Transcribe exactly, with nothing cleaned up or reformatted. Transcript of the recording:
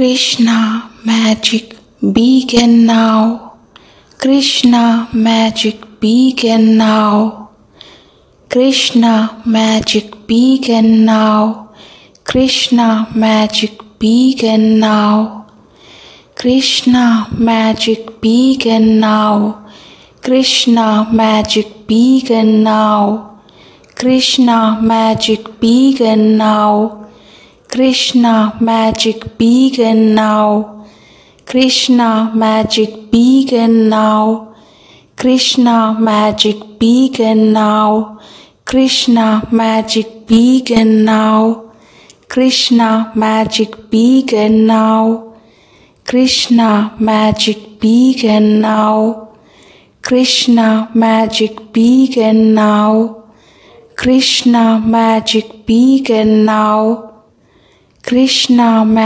Krishna magic begin now. Krishna magic begin now. Krishna magic begin now. Krishna magic begin now. Krishna magic begin now. Krishna magic begin now. Krishna magic begin now. Krishna magic begin now. Krishna magic begin now. Krishna magic begin now. Krishna magic begin now. Krishna magic begin now. Krishna magic begin now. Krishna magic begin now. Krishna magic begin now. Krishna